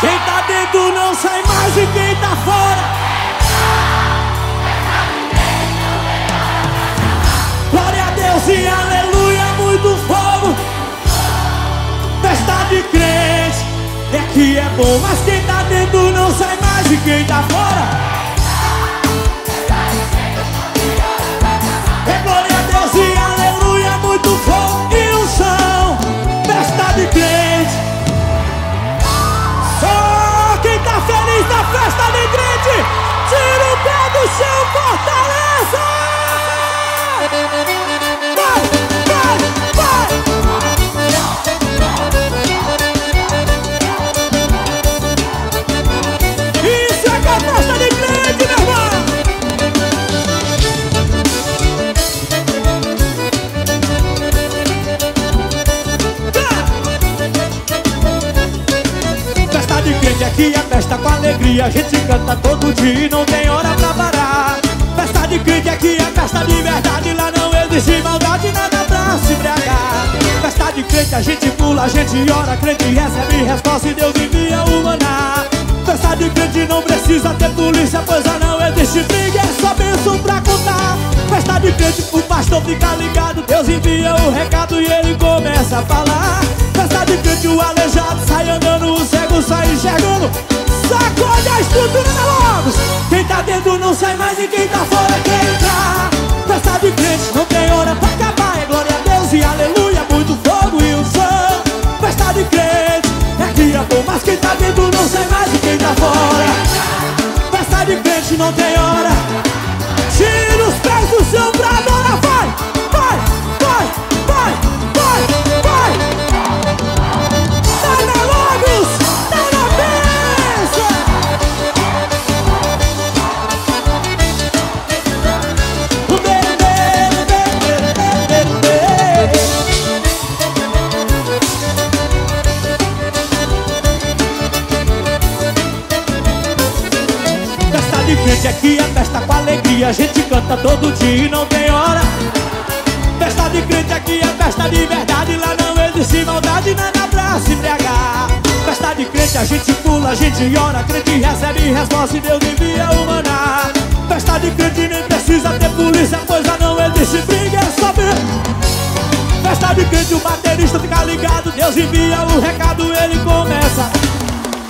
Quem tá dentro não sai mais e quem tá fora glória a Deus e aleluia, muito fogo. Festa de crente é que é bom, mas quem tá dentro não sai mais e quem tá fora é glória a Deus e aleluia, muito fogo e unção. Festa de crente. Da festa de crente, tira o pé do chão, fortaleza! Vai, vai, vai! Isso é que é a festa de crente, meu irmão! Festa de crente aqui é festa com alegria, a gente canta todo dia e não tem hora pra parar. Festa de crente aqui é festa de verdade, lá não existe maldade, nada pra se embriagar. Festa de crente a gente pula, a gente ora, crente recebe resposta e Deus envia o maná. Festa de crente não precisa ter polícia, pois já não existe briga, é só bênção pra contar. Festa de crente o pastor fica ligado, Deus envia o recado e ele começa a falar. Festa de crente o aleijado sai andando, o cego sai enxergando. Sacode a estrutura da Lobos. Quem tá dentro não sai mais e quem tá fora quer entrar. Festa de crente não tem hora pra acabar, é glória a Deus e aleluia, muito fogo e unção. Festa de crente é que é bom, mas quem tá dentro não sai mais e quem tá fora. Festa de crente não tem hora. Tira os pés do chão pra adorar, vai, vai, vai, vai, vai, vai. Tá na Lobos, tá na pé. Festa de crente aqui é festa com alegria, a gente canta todo dia e não tem hora. Festa de crente aqui é festa de verdade, lá não existe maldade, nada pra se embriagar. Festa de crente a gente pula, a gente ora, crente recebe resposta e Deus envia o maná. Festa de crente nem precisa ter polícia, pois já não existe briga, é só ver. Festa de crente o baterista fica ligado, Deus envia o recado, ele começa.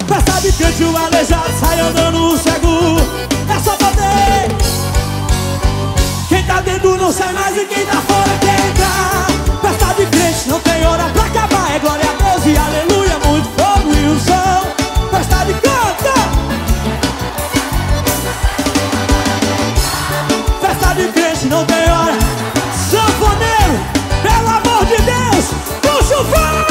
Festa de crente o aleijado sai andando, o cego é só bater. Quem tá dentro não sai mais e quem tá fora quer entrar. Festa de crente não tem hora pra acabar, é glória a Deus e aleluia, muito fogo. Festa de canta. Festa de crente não tem hora. Sanfoneiro, pelo amor de Deus, puxa o fogo.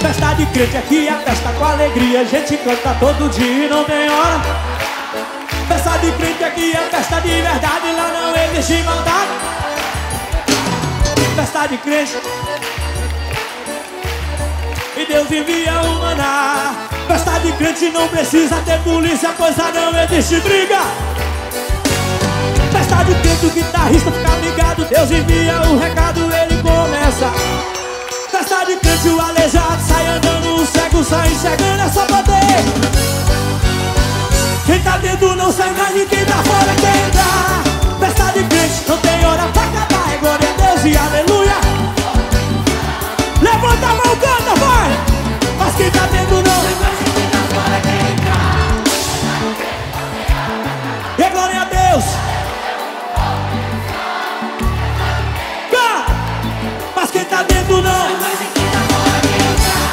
Festa de crente aqui é festa com alegria, a gente canta todo dia e não tem hora. Festa de crente aqui é festa de verdade, lá não existe maldade. Festa de crente e Deus envia o maná. Festa de crente não precisa ter polícia, pois já não existe briga. Festa de crente o guitarrista fica ligado, Deus envia o recado, ele começa. Festa de crente o aleijado sai andando, o cego sai enxergando, é só bater. Quem tá dentro não sai mais e quem tá fora quer entrar. Festa de crente não tem hora pra acabar, é glória a Deus e aleluia. Levanta a mão, canta, vai. Mas quem tá dentro não sai mais e quem tá fora quer entrar. É glória a Deus. Mas quem tá dentro não sai mais e quem tá fora quer entrar.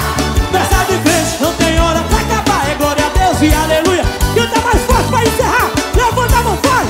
Festa de crente não tem hora pra acabar, é glória a Deus e aleluia. Canta mais forte pra encerrar, levanta a mão, vai.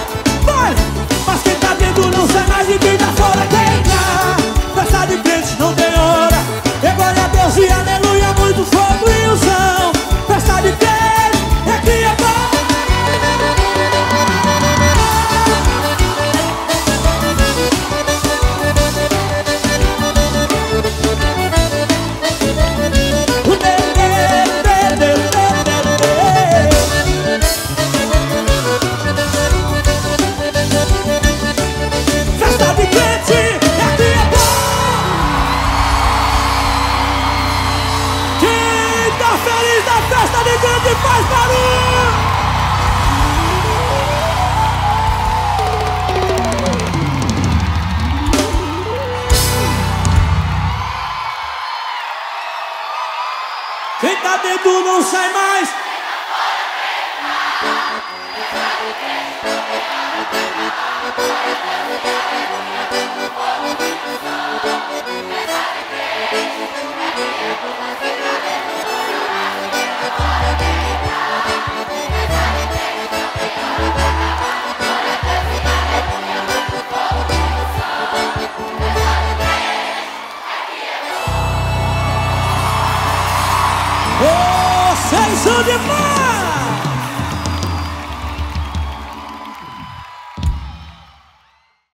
gigante e faz barulho! Quem tá dentro não sai mais. Vocês são demais!